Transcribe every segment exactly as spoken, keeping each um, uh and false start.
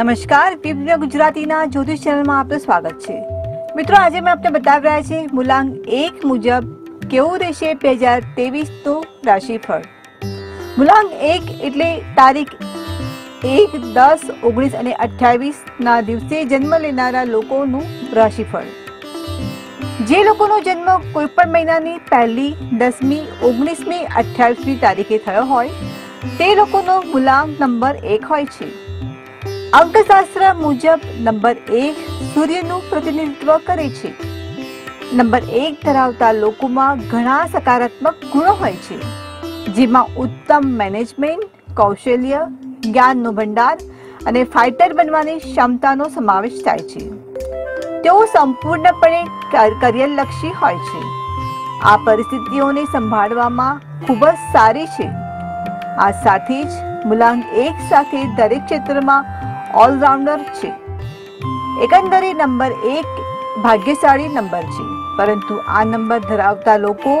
नमस्कार विभिन्न गुजराती ना ज्योतिष चैनल में आपका स्वागत है। मित्रों आज मैं आपने बताई रहा है मूलांक एक मुजब केवु रहेशे दो हज़ार तेवीस तो राशिफल। मूलांक एक एटले तारीख एक दस ओगनीस अने अठावीस ना दिवसे जन्म लेनारा लोकोनु राशिफल। जे लोकोनो जन्म कोईपण महीनानी पहली दसमी ओगनीसमी अठावीसमी तारीखे थयो होय ते लोकोनो मूलांक नंबर एक होय छे। अंकशास्त्र मुजब नंबर एक सूर्यनु प्रतिनिधित्व करे छे। नंबर एक धरावता लोकोमां घणा सकारात्मक गुणो होय छे, जेमां उत्तम मैनेजमेंट कौशल्य ज्ञाननो भंडार अने फाइटर बनवानी क्षमतानो समावेश थाय छे। तेओ संपूर्णपणे कार्यलक्षी होय छे। आ परिस्थितिओने संभाळवामां खूब ज सारी छे। आ साथे ज मूलांक एक साथे दरेक क्षेत्रमां ऑलराउंडर छे। एकंदरे नंबर एक भाग्यशाली नंबर छे, परंतु आ नंबर धरावता लोको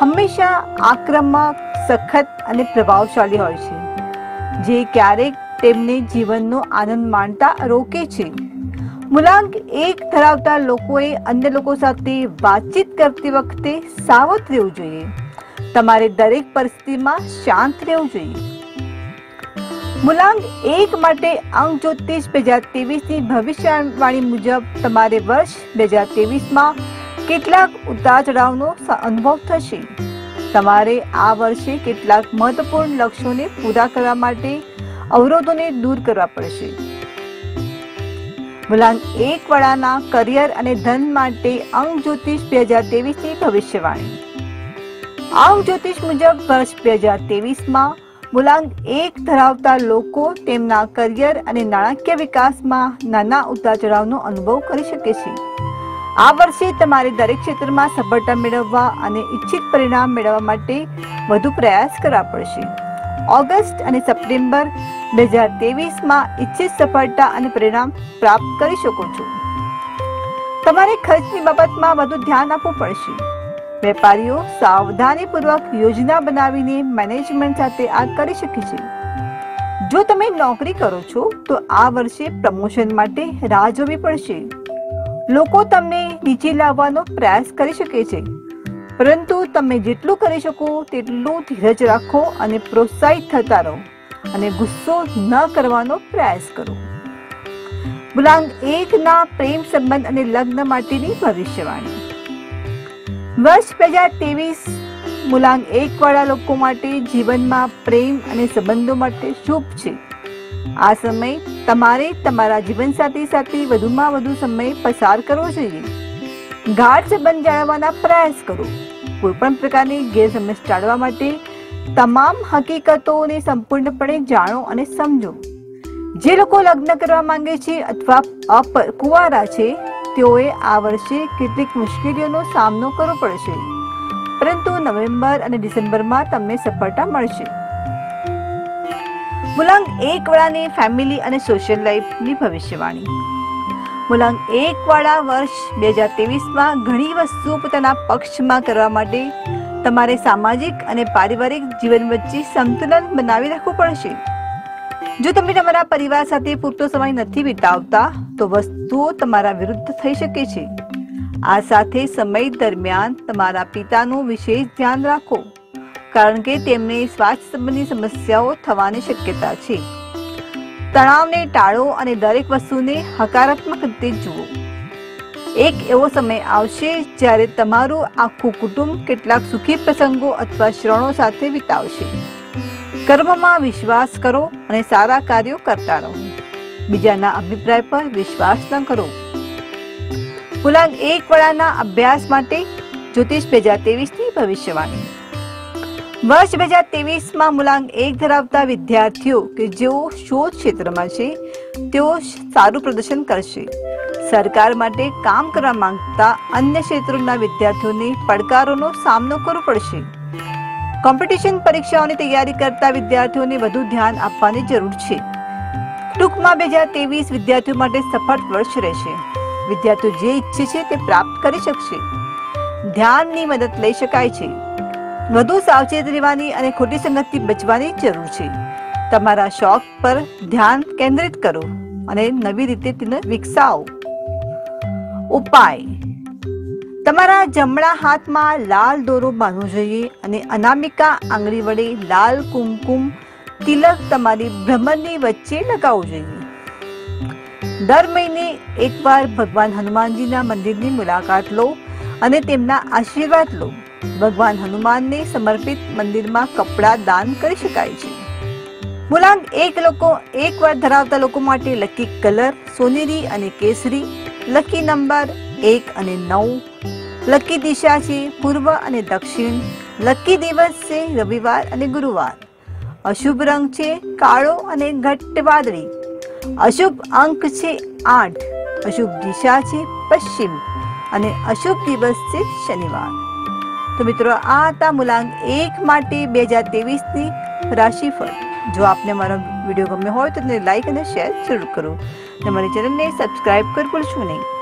हमेशा आक्रामक सखत अने प्रभावशाली होय छे, जे क्यारेक तेमने जीवननो आनंद माणता रोके छे। मूलांक एक धरावता लोकोए अन्य लोको साथे बातचीत करती वखते सावध रहेवुं जोईए। तमारे दरेक परिस्थितिमां शांत रहेवुं जोईए। मूलांक एक माटे अंक ज्योतिष दो हज़ार तेवीस की भविष्यवाणी मुजब तमारे वर्ष दो हज़ार तेवीस में केटलाक उतार चढ़ावनो अनुभव थशे। तमारे आ वर्षे केटलाक महत्वपूर्ण लक्ष्यों ने पूरा करवा माटे अवरोधों ने दूर करवा पड़शे। मूलांक एक वाळाना करियर अने धन माटे अंक ज्योतिष दो हज़ार तेवीस की भविष्यवाणी। अंक ज्योतिष मुजब वर्ष दो हज़ार तेवीस में मूलांक एक धरावता लोको तेमना करियर अने नाणाकीय विकासमां नाना उतार-चढ़ावनो अनुभव करी शके छे। आ वर्षे तमारे दरेक क्षेत्रमां सफलता मेळववा अने इच्छित परिणाम मेळववा माटे વધુ પ્રયાસ કરવા પડશે। ઓગસ્ટ અને સપ્ટેમ્બર दो हज़ार तेवीस માં इच्छित સફળતા અને પરિણામ પ્રાપ્ત કરી શકો છો। તમારે ખર્ચની બાબતમાં વધુ ધ્યાન આપવું પડશે। વેપારીઓ સાવધાનીપૂર્વક યોજના બનાવીને મેનેજમેન્ટ સાથે આ કરી શકે છે। જો તમે નોકરી કરો છો તો આ વર્ષે પ્રમોશન માટે રાહ જોવી પડશે। લોકો તમને નીચે લાવવાનો પ્રયાસ કરી શકે છે, પરંતુ તમે જેટલું કરી શકો તેટલું ધીરજ રાખો અને પ્રોત્સાહિત થતા રહો અને ગુસ્સો ન કરવાનો પ્રયાસ કરો। મૂલાંક એક ના પ્રેમ સંબંધ અને લગ્ન માટેની ભવિષ્યવાણી। वर्ष दो हज़ार तेवीस मूलांक एक वाला लोको माटे जीवन में प्रेम अने संबंधों माटे शुभ छे। आ समय तमारे तमारा जीवन साथी साथी वधुमां वधु समय पसार करवो जोईए। गाढ़ संबंध जाळवाना प्रयास करो। कोईपण प्रकारनी गैरसमज टाळवा माटे तमाम हकीकतोने संपूर्णपणे जाणो अने समजो। जे लोको लग्न करवा मांगे छे अथवा कुंवारा छे તેઓએ આ વર્ષે કેટલીક મુશ્કેલીઓનો સામનો કરવો પડશે, પરંતુ નવેમ્બર અને ડિસેમ્બરમાં તમને સફળતા મળશે। મૂલાંક એક વાળાને ફેમિલી અને સોશિયલ લાઈફની ભવિષ્યવાણી। મૂલાંક એક વાળા વર્ષ दो हज़ार तेवीस માં ઘણી વસ્તુઓ પોતાના પક્ષમાં કરવા માટે તમારે સામાજિક અને પારિવારિક જીવન વચ્ચે સંતુલન બનાવી રાખવું પડશે। जो तमे तमारा परिवार साथे पूरतो समय नथी बितावता तो वस्तुओ तमारा विरुद्ध थई शके छे। आ साथे समय दरमियान तमारा पितानो विशेष ध्यान राखो, कारण के तेमने स्वास्थ्य संबंधी समस्याओ थवानी शक्यता छे। तणावने टाळो अने दरेक वस्तुने हकारात्मक रीते जुओ। एक एवो समय आवशे ज्यारे तमारुं आखुं कुटुंब केटलाक सुखी प्रसंगो अथवा श्रणो साथे बितावशे। कर्म में विश्वास करो और सारा कार्यों करता रहो। बीजाना अभिप्राय पर विश्वास न करो। मूलांक एक वाळाना अभ्यास माटे ज्योतिष दो हज़ार तेवीस की भविष्यवाणी। वर्ष दो हज़ार तेवीस में मूलांक एक धरावता विद्यार्थीओ के जेओ शोध क्षेत्र में छे तेओ सारू प्रदर्शन करशे। सरकार माटे काम करवा मांगता अन्य क्षेत्रोना विद्यार्थीओने पड़कारोनो सामनो करवो पड़शे। कॉम्पिटिशन परीक्षाओं की तैयारी करता विद्यार्थियों ने વધુ ધ્યાન આપવાની જરૂર છે। ટૂંકમાં दो हज़ार तेवीस વિદ્યાર્થીઓ માટે સફળ વર્ષ રહેશે। વિદ્યાર્થીઓ જે ઈચ્છે છે તે પ્રાપ્ત કરી શકશે। ધ્યાનની મદદ લઈ શકાય છે। વધુ સાવચેત રહેવાની અને ખોટી સંગતથી બચવાની જરૂર છે। તમારા શોખ પર ધ્યાન કેન્દ્રિત કરો अने नवी रीते तेने विकसाओ। उपाय, तमारा जमणा हाथ में लाल दोरो बांधवो जोईए अने अनामिका आंगळी वडे लाल कुमकुम तिलक तमारी भ्रमणनी वच्चे लगाववो जोईए। दर महीने एक बार भगवान हनुमान जी ना मंदिर नी मुलाकात लो अने तेमना आशीर्वाद लो। भगवान हनुमान ने समर्पित मंदिर में कपड़ा दान करी शकाय छे। मूलांक एक लोको एक वार धरावता लोको माटे लकी कलर सोनेरी अने केसरी, लकी नंबर एक अने नौ, लकी दिशा छे पूर्व अने दक्षिण, लकी दिवस छे रविवार अने गुरुवार, अशुभ रंग छे काळो अने घट्ट वादळी, अशुभ अंक छे आठ, अशुभ दिशा छे पश्चिम अने अशुभ दिवस छे शनिवार। तो मित्रों आ था मूलांक एक माटे दो हज़ार तेवीस नी राशिफल। जो आपने हमारा वीडियो गम्य हो तो लाइक और शेयर जरूर करो। हमारे चैनल ने सब्सक्राइब कर भूलशो नहीं।